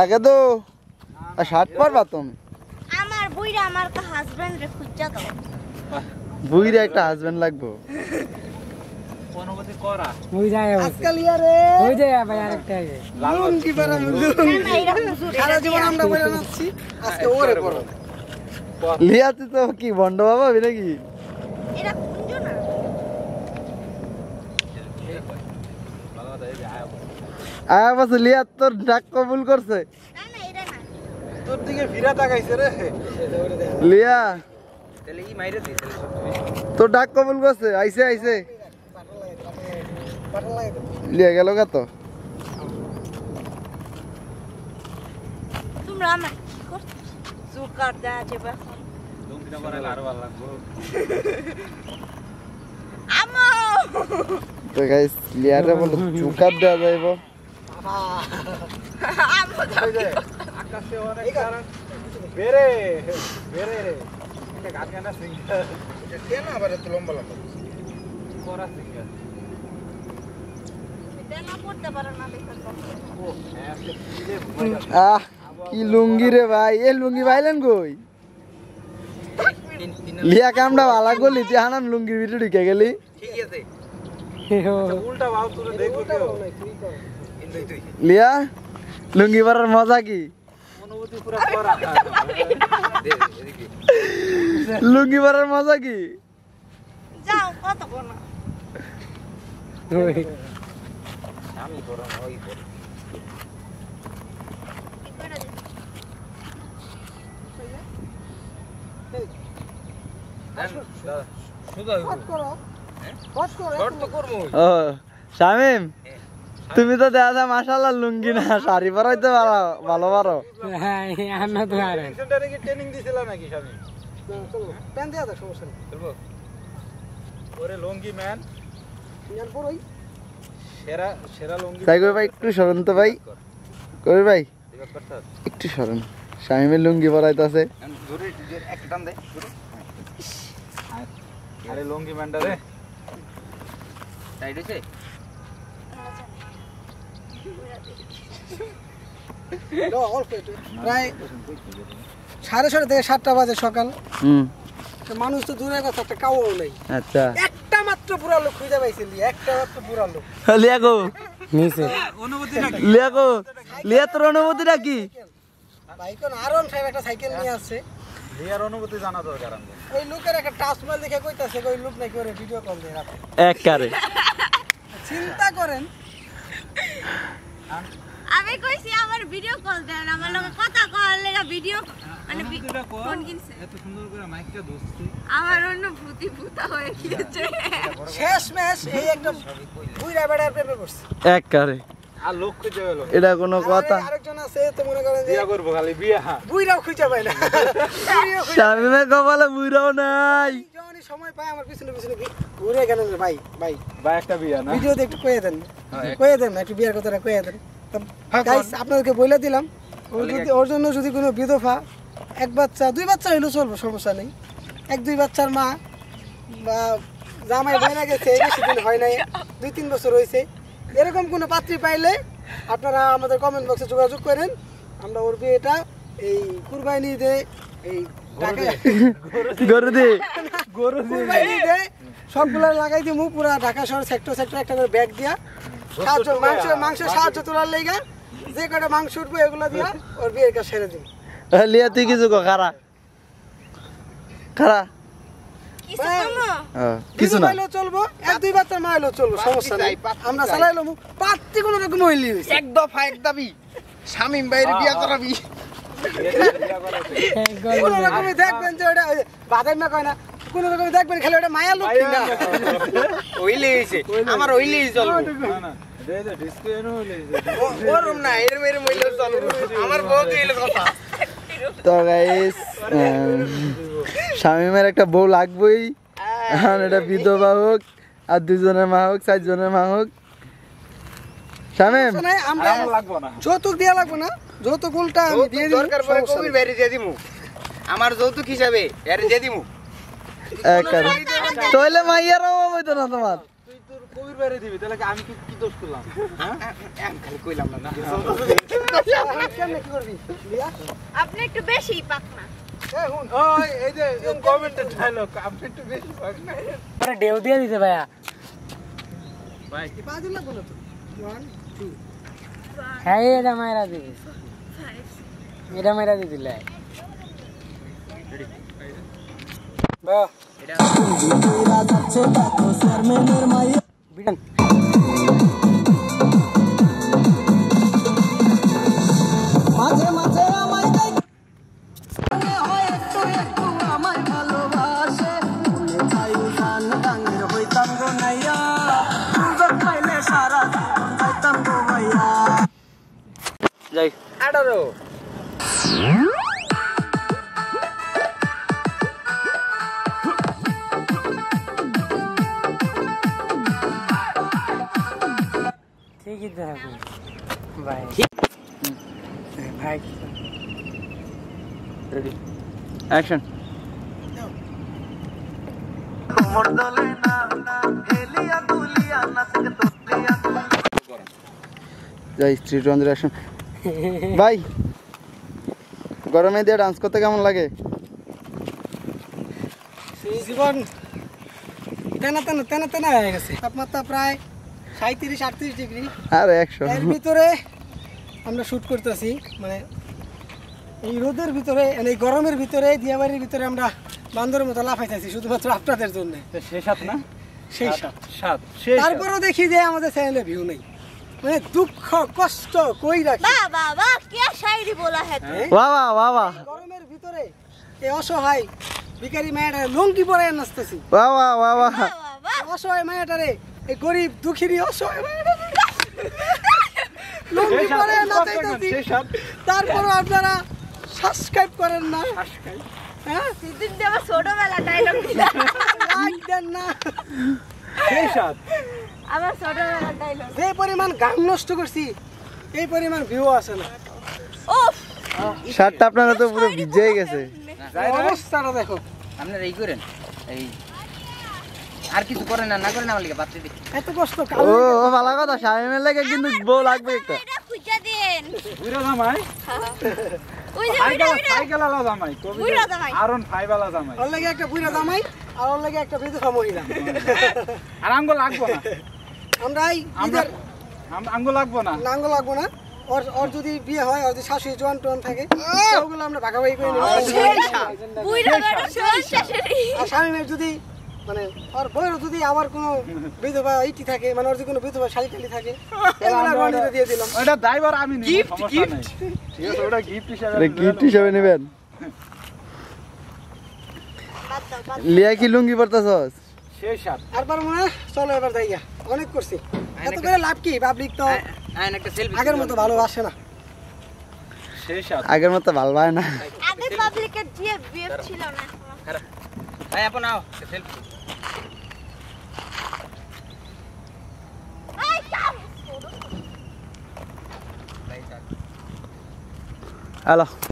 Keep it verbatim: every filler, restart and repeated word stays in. आगे दो अशात पर बातों में आमार बुईरा आमार का हस्बैंड रे खुज्जा दो बुईरा एक टा हस्बैंड लग बो कौनों को तो कौरा बुईरा है आजकल यार बुईरा है बाजार एक टाइम लून की परा लून खाला जो नाम ना बोला ना सी आजकल और है कौरा लिया तो तो की बंडो बाबा भी ना की इरा कुंजो ना आया बस लिया तो डाक कबूल कर से तो दिखे फिरा था कैसे रे लिया चले ये मायरे दी तो डाक कबूल कर से ऐसे ऐसे लिया क्या लोगा तो तुम रामा कर सुकार दा चेपा तुम कितना बार लारो वाला अम्मा तो गाइस लिया रे बोलो सुकार दा जाए वो हाँ आकाशे और एक कारण बेरे बेरे इनके गाने ना सिंगर क्या ना बड़े तुलंबल कोरा सिंगर इतना पोट बड़ा ना देखता आ ये लुंगी रे भाई ये लुंगी वायलेंट कोई लिया काम डा वाला को लिया हाँ ना लुंगी वीडियो दिखेगा ली ठीक है सही उल्टा वाव तूने देखो क्या लिया लुंगी पर मजा की लुंगी पर मजा की जाओ कत कोना ओए शामी कोरा ओई को इकडे दादा सुदा बात करो बात करो बात तो करबो ओ शामीम তুমি তো দেখা যায় মাশাআল্লাহ লুঙ্গি না শাড়ি পরাইতে পারো ভালো পারো হ্যাঁ আমরা তো আর সেন্টারে কি ট্রেনিং দিছিল নাকি স্বামী চলো প্যান দিয়া দাও সমস্যা নেই চলবো ওরে লুঙ্গি ম্যান ইয়ার পরই সেরা সেরা লুঙ্গি তাই কই ভাই একটু শরণ তো ভাই কই ভাই একটু শরণ স্বামীর লুঙ্গি পরাইতাছে জোরে একটা টান দে আরে লুঙ্গি ম্যানটা রে সাইড হইছে লো অল্প একটু প্রায় সাড়ে ছয়টা থেকে সাতটা বাজে সকাল হুম তো মানুষ তো দূরে কথা একটা কাওও নাই আচ্ছা একটা মাত্র পুরা লোক খুঁজে পাইছে লি একটা মাত্র পুরা লোক লিয়া গো নিচে অনুমতি নাকি লিয়া গো লিয়া তোর অনুমতি নাকি ভাই কোন আরন সাহেব একটা সাইকেল নিয়ে আসছে লিয়ার অনুমতি জানা দরকার আমাদের ওই লোকের একটা টাচ মোবাইল দেখে কইতাছে কই লোক নাকি ওরে ভিডিও কল দেয় রাখো এক কারে চিন্তা করেন আমি কইছি আমার ভিডিও কল দেন আমার লগে কথা কল লাগা ভিডিও মানে ফোন কিনছে এত সুন্দর করে মাইকটা দোস্তি আমার অন্য ভূতি ভূতা হয়ে গিয়েছে শেষ ম্যাচ এই একদম বুইরা বেড়ার প্রেমে পড়ছে এক করে আর লোক খুঁজে হলো এটা কোন কথা আরেকজন আছে তো মনে করেন বিয়া করব খালি বিয়া বুইরাও খুঁজে পায় না শামিমের কপালে বুইরাও নাই যখন সময় পায় আমার পিছনে পিছনে ঘুরে গেলেন ভাই ভাই ভাই একটা বিয়া না ভিডিও দেখতে কইয়ে দেন কইয়ে দেন একটা বিয়ার কথাটা কইয়ে দেন গাইস আপনাদেরকে বলে দিলাম ওর জন্য যদি কোনো বিধবা এক বাচ্চা দুই বাচ্চা হইলো চলবে সমস্যা নেই এক দুই বাচ্চার মা বা জামাই বাইরে গেছে বেশি দিন হয় নাই দুই তিন বছর হয়েছে এরকম কোনো পাত্রী পাইলে আপনারা আমাদের কমেন্ট বক্সে যোগাযোগ করেন আমরা ওর বিয়েটা এই কুরবানি ঈদে এই ঢাকায় গরু দিয়ে গরু দিয়ে সবগুলো লাগাই দিমু পুরা ঢাকা শহর সেক্টর সেক্টর একটা করে ব্যাগ দিয়া সাহায্য মাংস মাংস সাহায্য তোলার লেগা যে কটা মাংস উঠবো এগুলো দিয়া ওর বিয়ের কাজ সেরে দিন লিয়া তুই কিছু খারা খারা কিছু না হইলেও চলবো এক দুই বাচ্চার মা হইলেও চলবো সমস্যা নাই আমরা চালাইলাম পাত্রী কোনো রকম হইলি এক দফা এক দাবি শামিম ভাইয়ের বিয়া করাবি কোনো রকমই দেখবেন যে ওটা বাদাই মা কয় না কোন রকম দেখবেন খালি ওটা মায়া লোক না ওইলি হইছে আমার ওইলি চলবো না না দে দে ডিসকে নো হইছে ওরম না এর মেরে মইলে চলবো আমার বউ দিল কথা তো গাইস শামিমের একটা বউ লাগবেই আর এটা বিধবা হোক আর দুজনের মা হোক চারজনের মা হোক শামিম না আমরা লাগবো না যৌতুক দেয়া লাগবো না যৌতুক উল্টা আমি দিয়ে দিই দরকার পড়ে কবির বাইরে দিয়ে দিমু আমার যৌতুক হিসাবে এর দিয়ে দিমু তাহলে মাইয়ার অভাব হইতো না তোমার। তুই তোর কবির বাইরে দিবি, তাহলে আমি কি দোষ করলাম? আমি খালি কইলাম না। আপনি একটু বেশি পাক না। ডেউ দিয়ে দিতে ভাইয়া। হ্যাঁ এটা মায়েরা দিবি, এটা মায়েরা দিয়ে দিলে যাই আঠারো ভাই গরমে দিয়ে ডান্স করতে কেমন লাগে? জীবন তেনা তেনা তেনা তেনা হয়ে গেছে। তাপমাত্রা প্রায় সাঁইত্রিশ আটত্রিশ ডিগ্রি, আর একশো এর ভিতরে আমরা শুট করতেছি। মানে এই রোদের ভিতরে, এই গরমের ভিতরে, দিয়াবাড়ির ভিতরে আমরা বান্দরের মতো লাফাইতেছি শুধুমাত্র আপনাদের জন্য। সেই সাত না, সেই সাত সাত তারপরেও দেখি যে আমাদের চ্যানেলে ভিউ নেই। মানে দুঃখ কষ্ট কই রাখি। বাহ বাহ বাহ কি শায়রি বলা হে। বাহ বাহ বাহ বাহ গরমের ভিতরে এই অসহায় ভিখারি মায়েরা লুঙ্গি পরে নাচতেছি। বাহ বাহ বাহ বাহ অসহায় মায়েরারে, এই গরিব দুঃখীর অসহায় মায়েরা লুঙ্গি পরে নাচতেছি। তারপর আপনারা সাবস্ক্রাইব করেন না। সাবস্ক্রাইব হ্যাঁ দিন দেবা ছোটবেলা ডায়লগ দিলা লাইক দেন না। সেই সাথ আমার ছোটবেলা ডায়লগ। যে পরিমাণ গান নষ্ট করছি এই পরিমাণ ভিউ আসে না। উফ শার্টটা আপনারা তো পুরো ভিজে গেছে। অবস্থাটা দেখো। আপনারা এই করেন, এই আর কিছু করেন না, না করেন আমার লাগে বাচ্চা দেখি এত কষ্ট। ও ও ভালো কথা, শামিমের লাগে কিন্তু বউ লাগবে একটা। এটা খুঁজা দেন বুইরা জামাই। ওই যে বুইরা সাইকেল আলা জামাই, বুইরা জামাই আরন ফাইভ আলা জামাই। ওর লাগে একটা বুইরা জামাই আর ওর লাগে একটা বিধবা মহিলা। আর আমগো লাগবো না। আমরাই ইদার আমগো লাগবো না, নাঙ্গো লাগবো না। আর আর যদি বিয়ে হয়, আর যদি শাশুড়ি জোয়ান টোন থাকে ওগুলো আমরা ভাগাভাগি করে নেব। বুইরা বড় শাশুড়ি আর শামিমের যদি মানে আর বইয়ের যদি আবার কোনো বিধবা ইটি থাকে, মানে ওর যদি কোনো বিধবা শালি টালি থাকে এগুলো আমরা দিয়ে দিলাম। এটা ড্রাইভার আমি নিব, সমস্যা নাই। ঠিক আছে, ওটা গিফট হিসেবে রে, গিফট হিসেবে নেবেন। লিয়া কি লুঙ্গি পরতাছস? সেই সাত আর পারবো না, চলো এবার যাইগা। অনেক করছি, এত করে লাভ কি? পাবলিক তো আইন একটা সেলফি আগের মতো ভালোবাসে না। সেই সাত আগের মতো ভালোবাসে না। আগে পাবলিকের দিয়ে বিএফ ছিল না। ভাই আপন নাও সেলফি। I come hello.